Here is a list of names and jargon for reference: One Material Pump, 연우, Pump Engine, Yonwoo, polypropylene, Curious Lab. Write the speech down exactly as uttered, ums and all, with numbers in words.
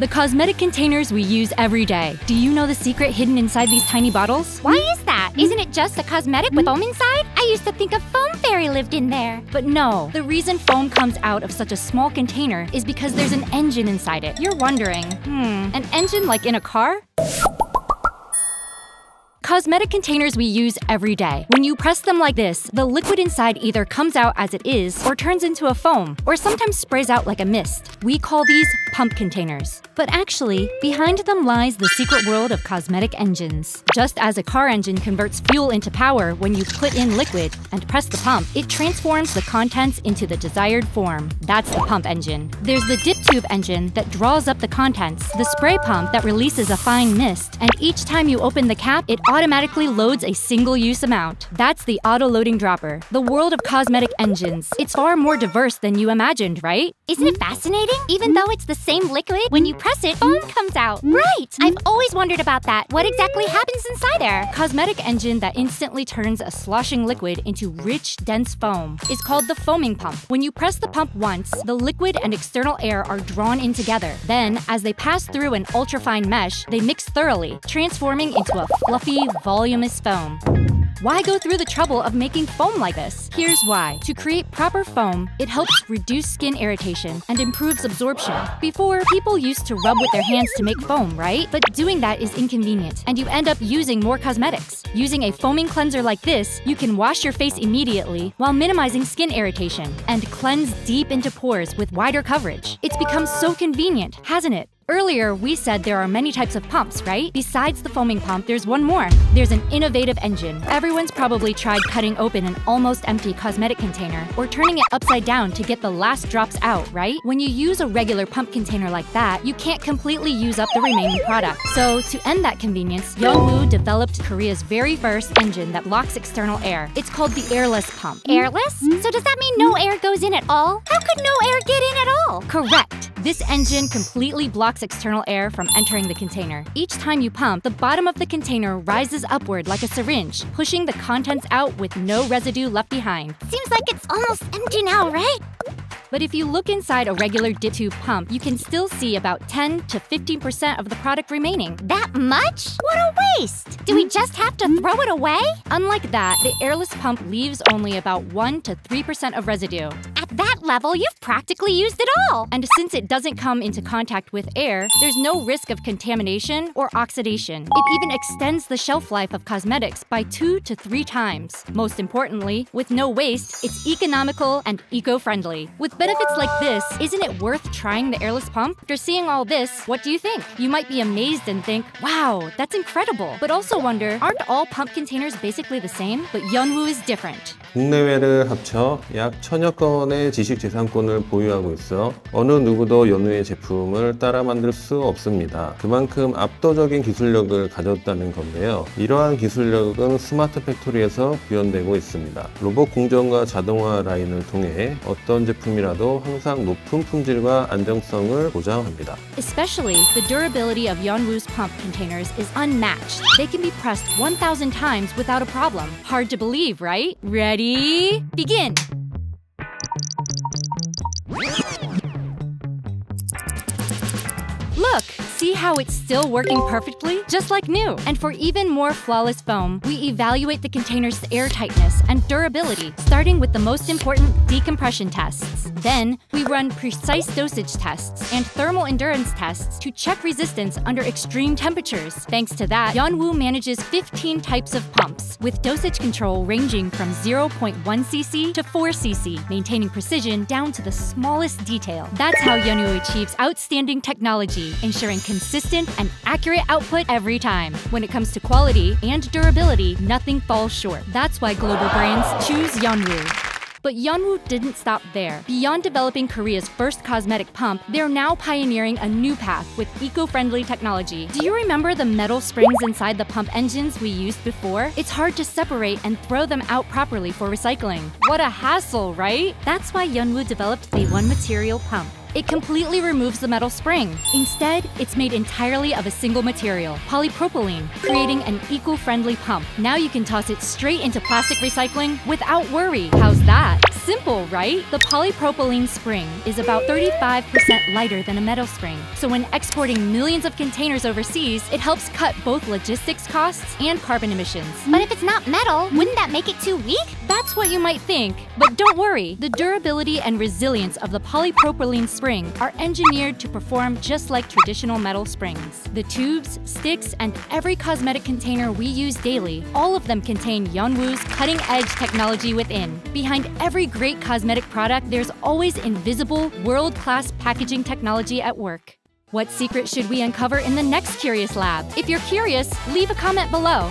The cosmetic containers we use every day. Do you know the secret hidden inside these tiny bottles? Why is that? Isn't it just a cosmetic with foam inside? I used to think a foam fairy lived in there. But no, the reason foam comes out of such a small container is because there's an engine inside it. You're wondering, hmm, an engine like in a car? Cosmetic containers we use every day. When you press them like this, the liquid inside either comes out as it is or turns into a foam, or sometimes sprays out like a mist. We call these pump containers. But actually, behind them lies the secret world of cosmetic engines. Just as a car engine converts fuel into power when you put in liquid and press the pump, it transforms the contents into the desired form. That's the pump engine. There's the dip tube engine that draws up the contents, the spray pump that releases a fine mist, and each time you open the cap, it automatically loads a single-use amount. That's the auto-loading dropper, the world of cosmetic engines. It's far more diverse than you imagined, right? Isn't it fascinating? Even though it's the same liquid, when you press it, foam comes out. Right! I've always wondered about that. What exactly happens inside there? Cosmetic engine that instantly turns a sloshing liquid into rich, dense foam is called the foaming pump. When you press the pump once, the liquid and external air are drawn in together. Then, as they pass through an ultrafine mesh, they mix thoroughly, transforming into a fluffy, voluminous foam. Why go through the trouble of making foam like this? Here's why. To create proper foam, it helps reduce skin irritation and improves absorption. Before, people used to rub with their hands to make foam, right? But doing that is inconvenient, and you end up using more cosmetics. Using a foaming cleanser like this, you can wash your face immediately while minimizing skin irritation and cleanse deep into pores with wider coverage. It's become so convenient, hasn't it? Earlier, we said there are many types of pumps, right? Besides the foaming pump, there's one more. There's an innovative engine. Everyone's probably tried cutting open an almost empty cosmetic container or turning it upside down to get the last drops out, right? When you use a regular pump container like that, you can't completely use up the remaining product. So, to end that convenience, Yonwoo developed Korea's very first engine that locks external air. It's called the airless pump. Airless? So does that mean no air goes in at all? How could no air get in at all? Correct. This engine completely blocks external air from entering the container. Each time you pump, the bottom of the container rises upward like a syringe, pushing the contents out with no residue left behind. Seems like it's almost empty now, right? But if you look inside a regular dip tube pump, you can still see about ten to fifteen percent of the product remaining. That much? What a waste! Do we just have to throw it away? Unlike that, the airless pump leaves only about one to three percent of residue. At that level, you've practically used it all! And since it doesn't come into contact with air, there's no risk of contamination or oxidation. It even extends the shelf life of cosmetics by two to three times. Most importantly, with no waste, it's economical and eco-friendly. With benefits like this, isn't it worth trying the airless pump? After seeing all this, what do you think? You might be amazed and think, wow, that's incredible. But also wonder, aren't all pump containers basically the same? But Yonwoo is different. 국내외를 합쳐 약 천여 건의 지식재산권을 보유하고 있어 어느 누구도 연우의 제품을 따라 만들 수 없습니다. 그만큼 압도적인 기술력을 가졌다는 건데요. 이러한 기술력은 스마트 팩토리에서 구현되고 있습니다. 로봇 공정과 자동화 라인을 통해 어떤 제품이라 Especially, the durability of Yonwoo's pump containers is unmatched. They can be pressed one thousand times without a problem. Hard to believe, right? Ready? Begin! Look! See how it's still working perfectly? Just like new! And for even more flawless foam, we evaluate the container's air tightness and durability, starting with the most important decompression tests. Then, we run precise dosage tests and thermal endurance tests to check resistance under extreme temperatures. Thanks to that, Yonwoo manages fifteen types of pumps, with dosage control ranging from zero point one C C to four C C, maintaining precision down to the smallest detail. That's how Yonwoo achieves outstanding technology, ensuring consistent and accurate output every time. When it comes to quality and durability, nothing falls short. That's why global brands choose Yonwoo. But Yonwoo didn't stop there. Beyond developing Korea's first cosmetic pump, they're now pioneering a new path with eco-friendly technology. Do you remember the metal springs inside the pump engines we used before? It's hard to separate and throw them out properly for recycling. What a hassle, right? That's why Yonwoo developed the One Material Pump. It completely removes the metal spring. Instead, it's made entirely of a single material, polypropylene, creating an eco-friendly pump. Now you can toss it straight into plastic recycling without worry. How's that? Simple, right? The polypropylene spring is about thirty-five percent lighter than a metal spring. So when exporting millions of containers overseas, it helps cut both logistics costs and carbon emissions. But if it's not metal, wouldn't that make it too weak? That's what you might think. But don't worry, the durability and resilience of the polypropylene spring are engineered to perform just like traditional metal springs. The tubes, sticks, and every cosmetic container we use daily, all of them contain Yonwoo's cutting-edge technology within. Behind every great cosmetic product, there's always invisible, world-class packaging technology at work. What secret should we uncover in the next Curious Lab? If you're curious, leave a comment below.